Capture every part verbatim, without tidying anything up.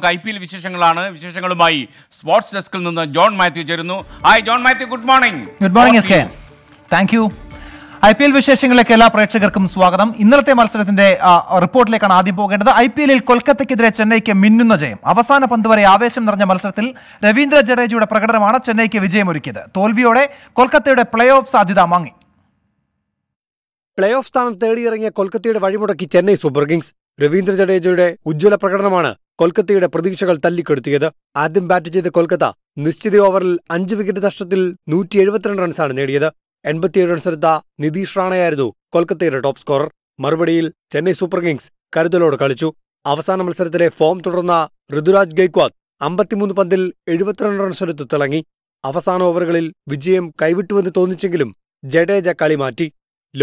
I P L Visheshangalana, Visheshangalumai, Sports Desk John Matthew Jerunu. Hi, John Matthew, good morning. Good morning, S K. Thank you. I P L Visheshangalakella Pretshakarkum Swagatham. Innalate Malsarathinte report lekana aadyam pokendathu I P L il Kolkathakkethire Chennaikku minnunna jayam. Avasana panth vare aavesham naranj Malsarathil Ravindra Jadejude prakadanamanu Chennaikku vijayam orukkiyathu. Tholviyode Kolkathayude playoff sadhyatha mangi. Playoff sthanam thedi irangiya Kolkathayude vazhimudakki Chennai Super Kings Ravindra Jadejude ujjwala prakadanamanu Kolkatayude pradhikshakal thallikkoduthu. Aadyam bat cheytha Kolkata nischitha overil five wicket nashtathil one seventy-two runs aanu nediyathu. eighty-seven runs edutha Nitish Ranayayirunnu Kolkathayude top scorer. Marupadiyil Chennai Super Kings karudalodu kalichu. Avasana matsarathe form thudarna Ruturaj Gaikwad fifty-three pandil seventy-two runs eduthu thilangi. Avasana overgalil vijayam kaivittu ennu thonnichenkilum Jadeja kali maatti.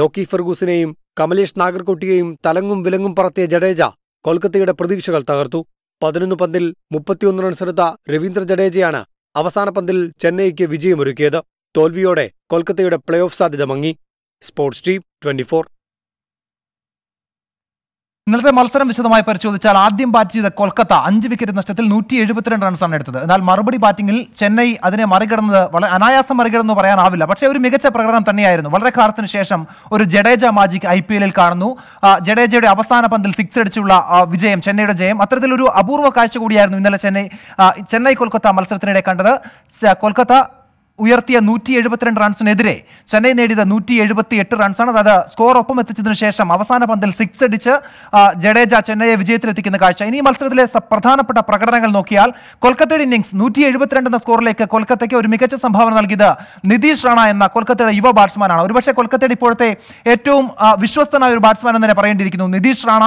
Loki Fergusoneeyum Kamalesh Nagarkotiyeyum talangum vilangum parathiya Jadeja Kolkathayude pradhikshakal thakarthu. eleven പന്തിൽ മുപ്പത്തിയൊന്ന് runs എടുത്ത രവീന്ദ്ര ജഡേജയാണ് അവസാന പന്തിൽ ചെന്നൈയ്ക്ക് വിജയമൊരുക്കിയത്. തോൽവിയോടെ കൊൽക്കത്തയുടെ playoff സാധ്യത മങ്ങി. Sports team twenty-four. ഇന്നത്തെ മത്സരം വിശദമായി പരിശോധിച്ചാൽ ആദ്യം ബാറ്റ് ചെയ്ത കൊൽക്കത്ത അഞ്ച് വിക്കറ്റ് നഷ്ടത്തിൽ നൂറ്റി എഴുപത്തിരണ്ട് റൺസാണ് എടുത്തത്. എന്നാൽ മറുപടി ബാറ്റിംഗിൽ ചെന്നൈ അതിനെ മറികടന്നത് വളരെ അനായാസം മറികടന്നു പറയാനാവില്ല. പക്ഷേ ഒരു മികച്ച പ്രകടനം തന്നെയായിരുന്നു. വളരെ കാലത്തിന് ശേഷം ഒരു ജഡേജ മാജിക് ഐ പി എല്ലിൽ കാണുന്നു. ജഡേജയുടെ അവസാന പന്തിൽ സിക്സ് അടിച്ചുള്ള വിജയം, ചെന്നൈയുടെ ജയം അത്തരത്തിലൊരു അപൂർവ കാഴ്ച കൂടിയായിരുന്നു ഇന്നലെ ചെന്നൈ ചെന്നൈ കൊൽക്കത്ത മത്സരത്തിനിടെ കണ്ടത്. കൊൽക്കത്ത ഉയർത്തിയ നൂറ്റി എഴുപത്തിരണ്ട് റൺസിനെതിരെ ചെന്നൈ നേടിയത് നൂറ്റി എഴുപത്തി എട്ട് റൺസാണ്. അതായത് സ്കോർ ഒപ്പം എത്തിച്ചതിനു ശേഷം അവസാന പന്തിൽ സിക്സ് അടിച്ച് ജഡേജ ചെന്നൈയെ വിജയത്തിലെത്തിക്കുന്ന കാഴ്ച. ഇനി മത്സരത്തിലെ പ്രധാനപ്പെട്ട പ്രകടനങ്ങൾ നോക്കിയാൽ കൊൽക്കത്തയുടെ ഇന്നിംഗ്സ് നൂറ്റി എഴുപത്തിരണ്ട് എന്ന സ്കോറിലേക്ക് കൊൽക്കത്തയ്ക്ക് ഒരു മികച്ച സംഭാവന നൽകിയത് നിതീഷ് റാണ എന്ന കൊൽക്കത്തയുടെ യുവ ബാറ്റ്സ്മാനാണ്. ഒരുപക്ഷെ കൊൽക്കത്തയുടെ ഇപ്പോഴത്തെ ഏറ്റവും വിശ്വസ്തനായ ഒരു ബാറ്റ്സ്മാൻ എന്ന് തന്നെ പറയേണ്ടിയിരിക്കുന്നു നിതീഷ് റാണ.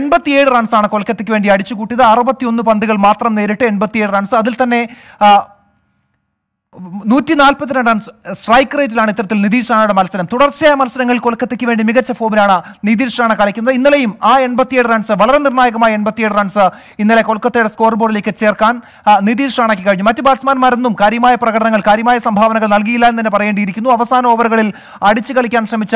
എൺപത്തിയേഴ് റൺസാണ് കൊൽക്കത്തയ്ക്ക് വേണ്ടി അടിച്ചുകൂട്ടിയത്. അറുപത്തിയൊന്ന് പന്തുകൾ മാത്രം നേരിട്ട് എൺപത്തിയേഴ് റൺസ്, അതിൽ തന്നെ നൂറ്റി നാൽപ്പത്തിരണ്ട് റൺസ് സ്ട്രൈക്ക് റേറ്റിലാണ് ഇത്തരത്തിൽ നിതീഷ് റാണയുടെ മത്സരം. തുടർച്ചയായ മത്സരങ്ങളിൽ കൊൽക്കത്തയ്ക്ക് വേണ്ടി മികച്ച ഫോമിലാണ് നിതീഷ് റാണ കളിക്കുന്നത്. ഇന്നലെയും ആ എൺപത്തിയേഴ് റൺസ്, വളരെ നിർണായകമായ എൺപത്തിയേഴ് റൺസ് ഇന്നലെ കൊൽക്കത്തയുടെ സ്കോർ ബോർഡിലേക്ക് ചേർക്കാൻ നിതീഷ് റാണയ്ക്ക് കഴിഞ്ഞു. മറ്റ് ബാറ്റ്സ്മാൻമാരൊന്നും കാര്യമായ പ്രകടനങ്ങൾ, കാര്യമായ സംഭാവനകൾ നൽകിയില്ല എന്ന് തന്നെ പറയേണ്ടിയിരിക്കുന്നു. അവസാന ഓവറുകളിൽ അടിച്ചു കളിക്കാൻ ശ്രമിച്ച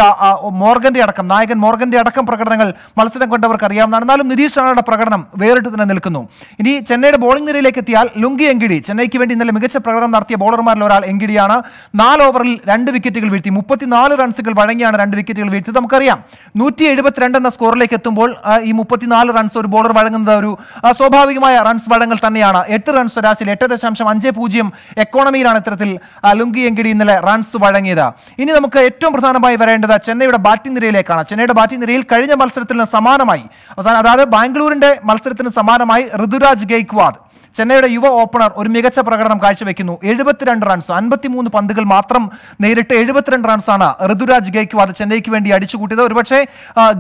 മോർഗന്റെ അടക്കം നായകൻ മോർഗന്റെ അടക്കം പ്രകടനങ്ങൾ മത്സരം കണ്ടവർക്ക് അറിയാവുന്നതാണ്. എന്നാലും നിതീഷ് റാണയുടെ പ്രകടനം വേറിട്ട് തന്നെ നിൽക്കുന്നു. ഇനി ചെന്നൈയുടെ ബോളിംഗ് നിരയിലേക്ക് എത്തിയാൽ ലുങ്കി എങ്കിടി ചെന്നൈക്ക് വേണ്ടി ഇന്നലെ മികച്ച പ്രകടനം നടത്തിയ ബോളർ ഒരാൾ എങ്കിടിയാണ്. നാല് ഓവറിൽ രണ്ട് വിക്കറ്റുകൾ വീഴ്ത്തി, മുപ്പത്തിനാല് റൺസുകൾ വഴങ്ങിയാണ് രണ്ട് വിക്കറ്റുകൾ വീഴ്ത്തിയത്. നമുക്കറിയാം നൂറ്റി എഴുപത്തിരണ്ട് എന്ന സ്കോറിലേക്ക് എത്തുമ്പോൾ ഈ മുപ്പത്തിനാല് റൺസ് ഒരു ബോളർ വഴങ്ങുന്നത് ഒരു സ്വാഭാവികമായ റൺസ് വഴങ്ങൽ തന്നെയാണ്. എട്ട് റൺസ് ശരാശരി എട്ട് ദശാംശം അഞ്ച് പൂജ്യം എക്കോണമിയിലാണ് ഇത്തരത്തിൽ ലുങ്കി എങ്കിടി ഇന്നലെ റൺസ് വഴങ്ങിയത്. ഇനി നമുക്ക് ഏറ്റവും പ്രധാനമായി വരേണ്ടത് ചെന്നൈയുടെ ബാറ്റിംഗ് നിരയിലേക്കാണ്. ചെന്നൈയുടെ ബാറ്റിംഗ് നിരയിൽ കഴിഞ്ഞ മത്സരത്തിന് സമാനമായി അവസാനം അതായത് ബാംഗ്ലൂരിന്റെ മത്സരത്തിന് സമാനമായി ഋതുരാജ് ഗെയ്ക്വാദ് ചെന്നൈയുടെ യുവ ഓപ്പണർ ഒരു മികച്ച പ്രകടനം കാഴ്ചവെക്കുന്നു. എഴുപത്തിരണ്ട് റൺസ്, അൻപത്തിമൂന്ന് പന്തുകൾ മാത്രം നേരിട്ട് എഴുപത്തിരണ്ട് റൺസാണ് ഋതുരാജ് ഗെയ്ക്വാദ് ചെന്നൈക്ക് വേണ്ടി അടിച്ചുകൂട്ടിയത്. ഒരുപക്ഷെ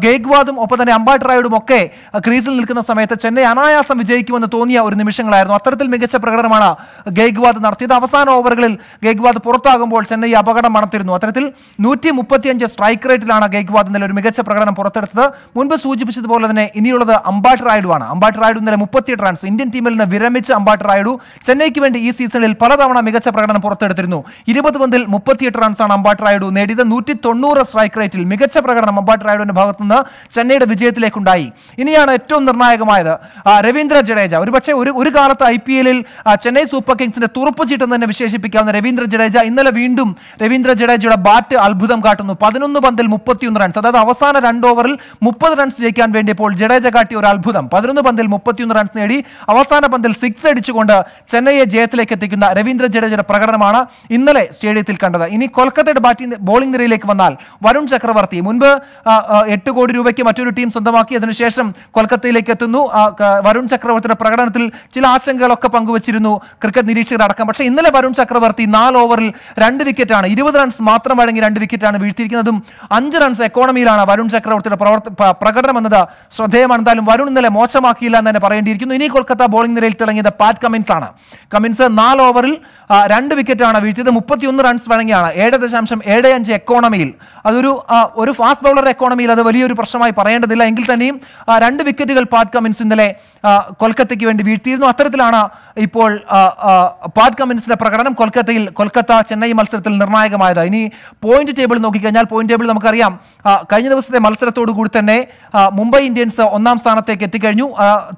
ഗെയ്ക്വാദും ഒപ്പം തന്നെ അമ്പാട്ടറായോടും ഒക്കെ ക്രീസിൽ നിൽക്കുന്ന സമയത്ത് ചെന്നൈ അനായാസം വിജയിക്കുമെന്ന് തോന്നിയ ഒരു നിമിഷങ്ങളായിരുന്നു. അത്തരത്തിൽ മികച്ച പ്രകടനമാണ് ഗെയ്ക്വാദ് നടത്തിയത്. അവസാന ഓവറുകളിൽ ഗെയ്ക്വാദ് പുറത്താകുമ്പോൾ ചെന്നൈ അപകടം മണത്തിരുന്നു. അത്തരത്തിൽ നൂറ്റി മുപ്പത്തിയഞ്ച് സ്ട്രൈക്ക് റേറ്റിലാണ് ഗെയ്ക്വാദ് ഇന്നലെ ഒരു മികച്ച പ്രകടനം പുറത്തെടുത്തത്. മുൻപ് സൂചിപ്പിച്ചതുപോലെ തന്നെ ഇനിയുള്ളത് അമ്പാട്ടറായിഡുമാണ്. അമ്പാട്ടറായിഡു ഇന്നലെ മുപ്പത്തിയെട്ട് റൺസ്, ഇന്ത്യൻ ടീമിൽ നിന്ന് വിരമിച്ച അമ്പാട്ടറായിഡു ചെന്നൈക്ക് വേണ്ടി ഈ സീസണിൽ പലതവണ മികച്ച പ്രകടനം പുറത്തെടുത്തിരുന്നു. ഇരുപത് പന്തിൽ മുപ്പത്തിയെട്ട് റൺസാണ് അമ്പാട്ടറായിഡു നേടിയത്. നൂറ്റി തൊണ്ണൂറ് സ്ട്രൈക്ക് റേറ്റിൽ മികച്ച പ്രകടനം അമ്പാട്ടറായിഡുവിന്റെ ഭാഗത്തുനിന്ന് ചെന്നൈയുടെ വിജയത്തിലേക്കുണ്ടായി. ഇനിയാണ് ഏറ്റവും നിർണായകമായത് രവീന്ദ്ര ജഡേജ. ഒരുപക്ഷെ ഒരു ഒരു കാലത്ത് ഐ പി എല്ലിൽ ചെന്നൈ സൂപ്പർ കിങ്സിന്റെ തുറപ്പുചീട്ടെന്ന് തന്നെ വിശേഷിപ്പിക്കാവുന്ന രവീന്ദ്ര ജഡേജ ഇന്നലെ വീണ്ടും രവീന്ദ്ര ജഡേജയുടെ ബാറ്റ് അത്ഭുതം കാട്ടുന്നു. പതിനൊന്ന് പന്തിൽ മുപ്പത്തിയൊന്ന് റൺസ്, അതായത് അവസാന രണ്ട് ഓവറിൽ മുപ്പത് റൺസ് ജയിക്കാൻ വേണ്ടിയപ്പോൾ ജഡേജ കാട്ടിയ ഒരു അത്ഭുതം. പതിനൊന്ന് പന്തിൽ മുപ്പത്തിയൊന്ന് റൺസ് നേടി അവസാന പന്തിൽ സിക്സ് അടിച്ചുകൊണ്ട് ചെന്നൈയെ ജയത്തിലേക്ക് എത്തിക്കുന്ന രവീന്ദ്ര ജഡേജയുടെ പ്രകടനമാണ് ഇന്നലെ സ്റ്റേഡിയത്തിൽ കണ്ടത്. ഇനി കൊൽക്കത്തയുടെ ബാറ്റിംഗ് ബോളിംഗ് നിരയിലേക്ക് വന്നാൽ വരുൺ ചക്രവർത്തി മുൻപ് എട്ട് കോടി രൂപയ്ക്ക് മറ്റൊരു ടീം സ്വന്തമാക്കി, അതിനുശേഷം കൊൽക്കത്തയിലേക്ക് എത്തുന്നു. വരുൺ ചക്രവർത്തിയുടെ പ്രകടനത്തിൽ ചില ആശങ്കകളൊക്കെ പങ്കുവച്ചിരുന്നു ക്രിക്കറ്റ് നിരീക്ഷകരടക്കം. പക്ഷേ ഇന്നലെ വരുൺ ചക്രവർത്തി നാല് ഓവറിൽ രണ്ട് വിക്കറ്റാണ്, ഇരുപത് റൺസ് മാത്രം വഴങ്ങി രണ്ട് വിക്കറ്റാണ് വീഴ്ത്തിയിരിക്കുന്നതും അഞ്ച് റൺസ് എക്കോണമിയിലാണ് വരുൺ ചക്രവർത്തിയുടെ പ്രവർത്തി പ്രകടനം എന്നത് ശ്രദ്ധേയമാണ്. എന്തായാലും വരുൺ ഇന്നലെ മോശമാക്കിയില്ല എന്ന് തന്നെ പറയേണ്ടിയിരിക്കുന്നു. ഇനി കൊൽക്കത്ത ബോളിംഗ് നിരയിൽ പാറ്റ് കമിൻസ് ആണ്. കമിൻസ് നാല് ഓവറിൽ രണ്ട് വിക്കറ്റാണ് വീഴ്ത്തിയത്. മുപ്പത്തിയൊന്ന് റൺസ് വഴങ്ങിയാണ്. ഏഴ് ദശാംശം ഏഴ് അഞ്ച് എക്കോണമിയിൽ അതൊരു ഒരു ഫാസ്റ്റ് ബൗളർ എക്കോണമിയിൽ അത് വലിയൊരു പ്രശ്നമായി പറയേണ്ടതില്ല. എങ്കിൽ തന്നെയും രണ്ട് വിക്കറ്റുകൾ പാറ്റ് കമ്മിൻസ് ഇന്നലെ കൊൽക്കത്തയ്ക്ക് വേണ്ടി വീഴ്ത്തിയിരുന്നു. അത്തരത്തിലാണ് ഇപ്പോൾ പാറ്റ് കമ്മിൻസിന്റെ പ്രകടനം കൊൽക്കത്തയിൽ കൊൽക്കത്ത ചെന്നൈ മത്സരത്തിൽ നിർണായകമായത്. ഇനി പോയിന്റ് ടേബിൾ നോക്കിക്കഴിഞ്ഞാൽ പോയിന്റ് ടേബിൾ നമുക്കറിയാം, കഴിഞ്ഞ ദിവസത്തെ മത്സരത്തോടു കൂടി തന്നെ മുംബൈ ഇന്ത്യൻസ് ഒന്നാം സ്ഥാനത്തേക്ക് എത്തിക്കഴിഞ്ഞു.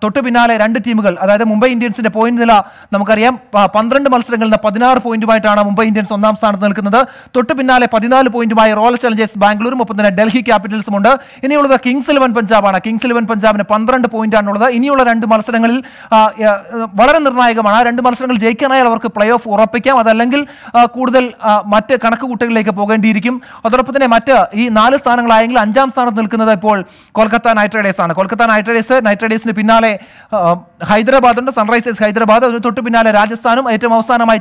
തൊട്ടു പിന്നാലെ രണ്ട് ടീമുകൾ, അതായത് മുംബൈ ഇന്ത്യൻസിന്റെ പോയിന്റ് നില നമുക്കറിയാം, പന്ത്രണ്ട് മത്സരങ്ങളിൽ നിന്ന് പതിനാറ് പോയിന്റുമായിട്ടാണ് മുംബൈ ഇന്ത്യൻസ് ഒന്നാം സ്ഥാനത്ത് നിൽക്കുന്നത്. തൊട്ടു പിന്നാലെ പതിനാല് പോയിന്റുമായി റോയൽ ചലഞ്ചേഴ്സ് ബാംഗ്ലൂരും ഒപ്പം തന്നെ ഡൽഹി ക്യാപിറ്റൽസും ഉണ്ട്. ഇനിയുള്ളത് കിങ്സ് ഇലവൻ പഞ്ചാബാണ്. കിങ്സ് ഇലവൻ പഞ്ചാബിന് പന്ത്രണ്ട് പോയിന്റാണുള്ളത്. ഇനിയുള്ള രണ്ട് മത്സരങ്ങളിൽ വളരെ നിർണായകമാണ്. ആ രണ്ട് മത്സരങ്ങൾ ജയിക്കാനായാൽ അവർക്ക് പ്ലേ ഓഫ് ഉറപ്പിക്കാം, അതല്ലെങ്കിൽ കൂടുതൽ മറ്റ് കണക്കുകൂട്ടലിലേക്ക് പോകേണ്ടിയിരിക്കും. അതോടൊപ്പം തന്നെ മറ്റ് ഈ നാല് സ്ഥാനങ്ങളായെങ്കിൽ അഞ്ചാം സ്ഥാനത്ത് നിൽക്കുന്നത് ഇപ്പോൾ കൊൽക്കത്ത നൈറ്റ് റൈഡേഴ്സ് ആണ്. കൊൽക്കത്ത നൈറ്റ് റൈഡേഴ്സ് നൈറ്റ് റൈഡേഴ്സിന് പിന്നാലെ ഹൈദരാബാദ് ഉണ്ട്, സൺറൈസേഴ്സ് ഹൈദരാബാദ്, അതിന് തൊട്ട് പിന്നാലെ രാജസ്ഥാനും ഏറ്റവും അവസാനമായി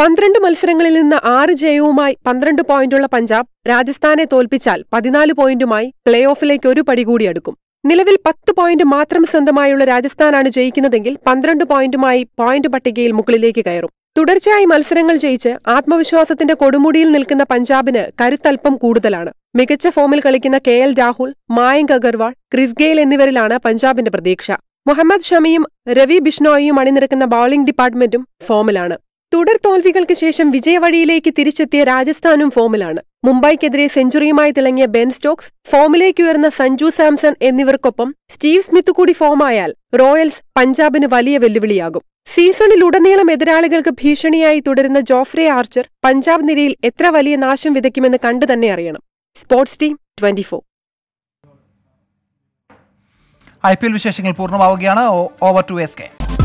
പന്ത്രണ്ട് മത്സരങ്ങളിൽ നിന്ന് ആറ് ജയവുമായി പന്ത്രണ്ട് പോയിന്റുള്ള പഞ്ചാബ് രാജസ്ഥാനെ തോൽപ്പിച്ചാൽ പതിനാല് പോയിന്റുമായി പ്ലേ ഓഫിലേക്ക് ഒരു പടി കൂടി അടുക്കും. നിലവിൽ പത്ത് പോയിന്റ് മാത്രം സ്വന്തമായുള്ള രാജസ്ഥാനാണ് ജയിക്കുന്നതെങ്കിൽ പന്ത്രണ്ട് പോയിന്റുമായി പോയിന്റ് പട്ടികയിൽ മുകളിലേക്ക് കയറും. തുടർച്ചയായി മത്സരങ്ങൾ ജയിച്ച് ആത്മവിശ്വാസത്തിന്റെ കൊടുമുടിയിൽ നിൽക്കുന്ന പഞ്ചാബിന് കരുത്തൽപ്പം കൂടുതലാണ്. മികച്ച ഫോമിൽ കളിക്കുന്ന K L Rahul, Mayank Agarwal, Chris Gayle എന്നിവരിലാണ് പഞ്ചാബിന്റെ പ്രതീക്ഷ. മുഹമ്മദ് ഷമിയും രവി ബിഷ്ണോയിയും അണിനിരക്കുന്ന ബൌളിംഗ് ഡിപ്പാർട്ട്മെന്റും ഫോമിലാണ്. തുടർ തോൽവികൾക്ക് ശേഷം വിജയവഴിയിലേക്ക് തിരിച്ചെത്തിയ രാജസ്ഥാനും ഫോമിലാണ്. മുംബൈക്കെതിരെ സെഞ്ചുറിയുമായി തിളങ്ങിയ ബെൻ സ്റ്റോക്സ്, ഫോമിലേക്ക് ഉയർന്ന സഞ്ജു സാംസൺ എന്നിവർക്കൊപ്പം സ്റ്റീവ് സ്മിത്ത് കൂടി ഫോമായാൽ റോയൽസ് പഞ്ചാബിന് വലിയ വെല്ലുവിളിയാകും. സീസണിലുടനീളം എതിരാളികൾക്ക് ഭീഷണിയായി തുടരുന്ന ജോഫ്രെ ആർച്ചർ പഞ്ചാബ് നിരയിൽ എത്ര വലിയ നാശം വിതയ്ക്കുമെന്ന് കണ്ടു തന്നെ അറിയണം. Sports team twenty four. I P L വിശേഷങ്ങൾ പൂർണ്ണമാവുകയാണ്. Over to S K.